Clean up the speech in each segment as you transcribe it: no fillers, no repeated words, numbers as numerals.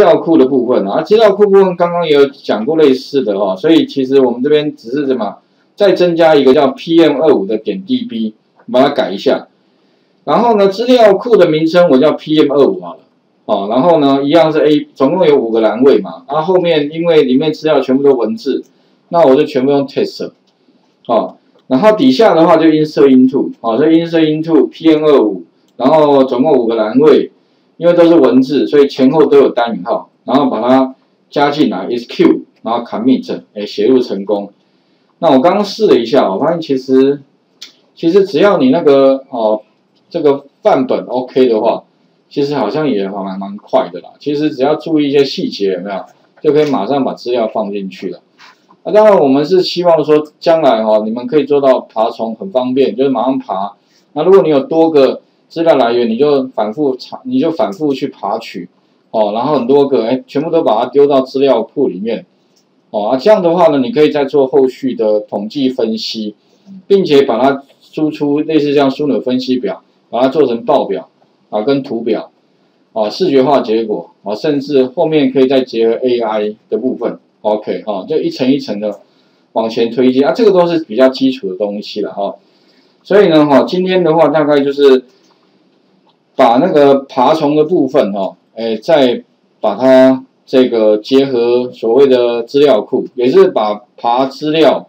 料库的部分啊，资料库部分刚刚也有讲过类似的哦，所以其实我们这边只是什么，再增加一个叫 PM25 的点 DB， 把它改一下。然后呢，资料库的名称我叫 PM25 好了，哦，然后呢，一样是 A， 总共有5个栏位嘛，啊，后面因为里面资料全部都文字，那我就全部用 test， 哦，然后底下的话就 insert into， 好，所以 insert into PM25， 然后总共5个栏位。 因为都是文字，所以前后都有单引号，然后把它加进来 ，SQ， 然后 commit， 哎，写入成功。那我刚刚试了一下，我发现其实只要你那个哦这个范本 OK 的话，其实好像也蛮快的啦。其实只要注意一些细节，有没有就可以马上把资料放进去了。那、啊、当然我们是希望说将来哈、哦，你们可以做到爬虫很方便，就是马上爬。那如果你有多个 资料来源，你就反复去爬取，哦，然后很多个，哎，全部都把它丢到资料库里面，哦、啊，这样的话呢，你可以再做后续的统计分析，并且把它输出类似像枢纽分析表，把它做成报表啊，跟图表，啊，视觉化结果啊，甚至后面可以再结合 AI 的部分 ，OK 哈、啊，就一层一层的往前推进啊，这个都是比较基础的东西了哈、啊，所以呢哈、啊，今天的话大概就是 把那个爬虫的部分哦，哎，再把它这个结合所谓的资料库，也是把爬资料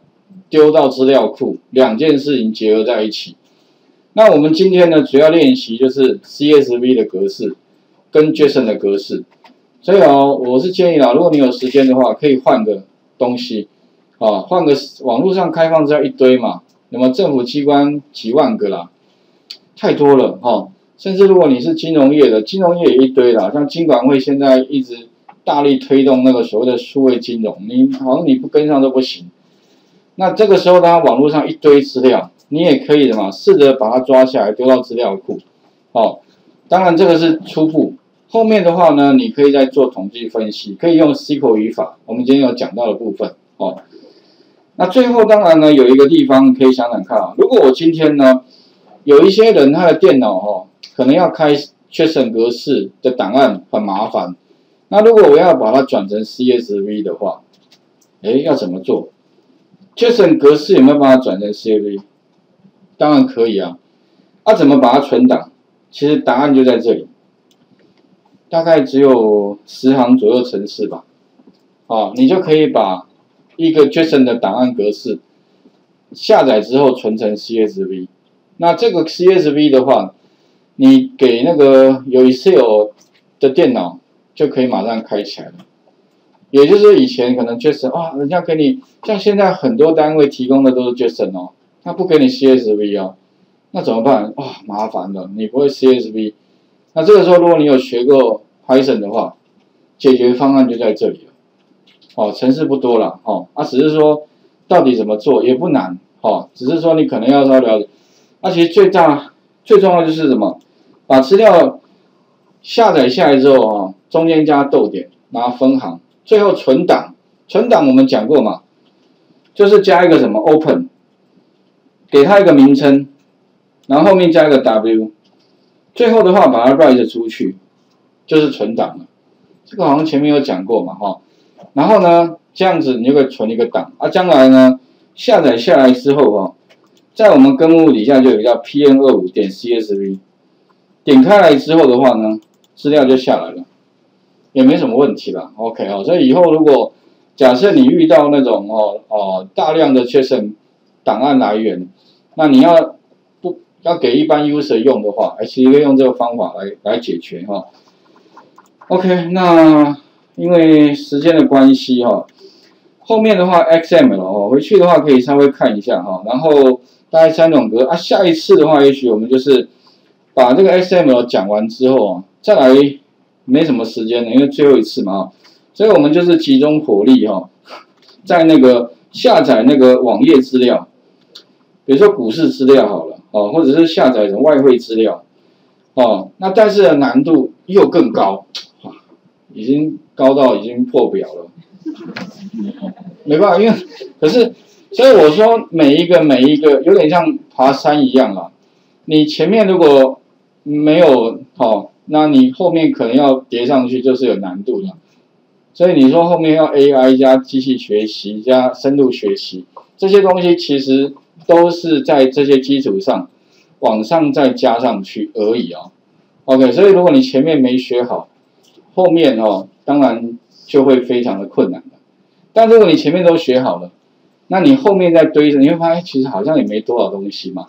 丢到资料库两件事情结合在一起。那我们今天呢，主要练习就是 CSV 的格式跟 JSON 的格式。所以哦，我是建议啦，如果你有时间的话，可以换个东西啊，换个网络上开放资料一堆嘛，那么政府机关几万个啦，太多了哦。 甚至如果你是金融业的，金融业也一堆啦，像金管会现在一直大力推动那个所谓的数位金融，你好像你不跟上都不行。那这个时候，当网络上一堆资料，你也可以的嘛，试着把它抓下来丢到资料库。哦，当然这个是初步，后面的话呢，你可以再做统计分析，可以用 SQL 语法，我们今天有讲到的部分。哦，那最后当然呢，有一个地方可以想想看啊，如果我今天呢，有一些人他的电脑哦。 可能要开 JSON 格式的档案很麻烦，那如果我要把它转成 CSV 的话，哎，要怎么做 ？JSON 格式有没有办法转成 CSV？ 当然可以啊。那、啊、怎么把它存档？其实答案就在这里，大概只有10行左右程式吧。啊，你就可以把一个 JSON 的档案格式下载之后存成 CSV。那这个 CSV 的话， 你给那个有 Excel 的电脑就可以马上开起来了，也就是以前可能 JSON 啊，人家给你像现在很多单位提供的都是 JSON 哦，他不给你 CSV 哦，那怎么办？哇，麻烦了，你不会 CSV， 那这个时候如果你有学过 Python 的话，解决方案就在这里了。哦，程式不多了哦，啊，只是说到底怎么做也不难哦，只是说你可能要稍微了解，啊，其实最重要就是什么？ 把资料下载下来之后啊，中间加逗点，然后分行，最后存档。存档我们讲过嘛，就是加一个什么 open， 给它一个名称，然后后面加一个 w， 最后的话把它 write 出去，就是存档了。这个好像前面有讲过嘛，哈。然后呢，这样子你就会存一个档啊。将来呢，下载下来之后啊，在我们根目录底下就有一个叫 pn25.csv。 点开来之后的话呢，资料就下来了，也没什么问题啦。OK 哦，所以以后如果假设你遇到那种大量的 JSON 档案来源，那你要给一般 user 用的话，其实可以用这个方法来解决哈、哦。OK， 那因为时间的关系哈、哦，后面的话 XML 哦，回去的话可以稍微看一下哈、哦。然后大概3种格啊，下一次的话，也许我们就是 把这个 XML 讲完之后啊，再来没什么时间了，因为最后一次嘛，所以我们就是集中火力哈、在那个下载那个网页资料，比如说股市资料好了哦，或者是下载什么外汇资料哦，那但是难度又更高，已经高到已经破表了，没办法，因为可是所以我说每一个有点像爬山一样啦，你前面如果 没有那你后面可能要叠上去，就是有难度的。所以你说后面要 AI 加机器学习加深度学习这些东西，其实都是在这些基础上往上再加上去而已哦。OK， 所以如果你前面没学好，后面哦当然就会非常的困难的。但如果你前面都学好了，那你后面再堆着，你会发现其实好像也没多少东西嘛。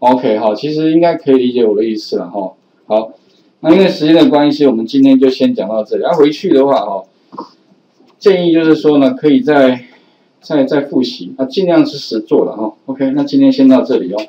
OK， 好，其实应该可以理解我的意思了哈。好，那因为时间的关系，我们今天就先讲到这里。回去的话哦。建议就是说呢，可以再复习，尽量是实做了哈。OK， 那今天先到这里哦。